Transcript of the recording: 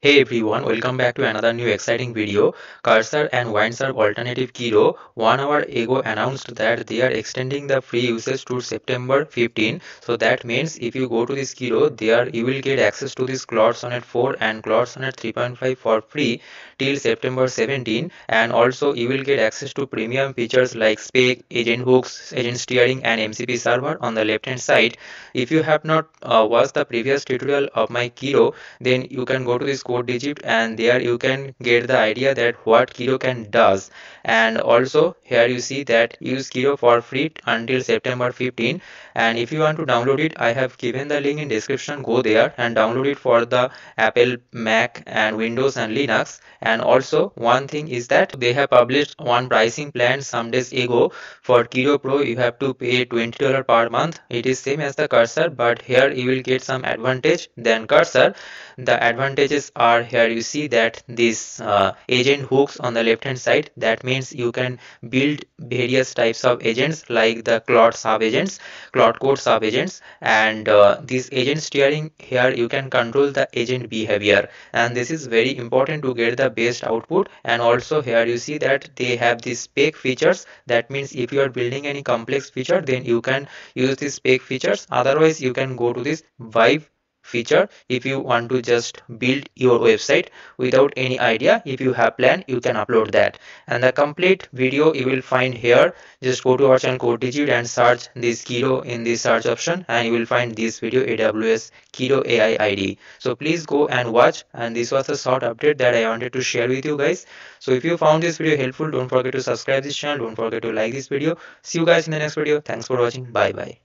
Hey everyone, welcome back to another new exciting video. Cursor and Windsurf alternative Kiro 1 hour ago announced that they are extending the free usage to September 15. So that means if you go to this Kiro, you will get access to this Claude Sonnet 4 and Claude Sonnet 3.5 for free till September 17. And also you will get access to premium features like spec, agent hooks, agent steering and MCP server on the left hand side. If you have not watched the previous tutorial of my Kiro, then you can go to this CodeEgypt and there you can get the idea that what Kiro can does. And also here you see that use Kiro for free until September 15, and if you want to download it, I have given the link in description. Go there and download it for the Apple, Mac and Windows and Linux. And also one thing is that they have published one pricing plan some days ago. For Kiro Pro you have to pay $20 per month. It is same as the Cursor, but here you will get some advantage than Cursor. The advantages are here you see that this agent hooks on the left hand side. That means you can build various types of agents like the Claude sub agents, Claude code sub agents, and this agent steering. Here you can control the agent behavior, and this is very important to get the best output. And also here you see that they have these spec features. That means if you are building any complex feature, then you can use these spec features. Otherwise you can go to this vibe feature if you want to just build your website without any idea. If you have plan, you can upload that. And the complete video you will find here. Just go to our channel CodeEgypt and search this Kiro in this search option, and you will find this video, AWS Kiro AI ID. So please go and watch. And this was a short update that I wanted to share with you guys. So if you found this video helpful, don't forget to subscribe this channel, don't forget to like this video. See you guys in the next video. Thanks for watching. Bye bye.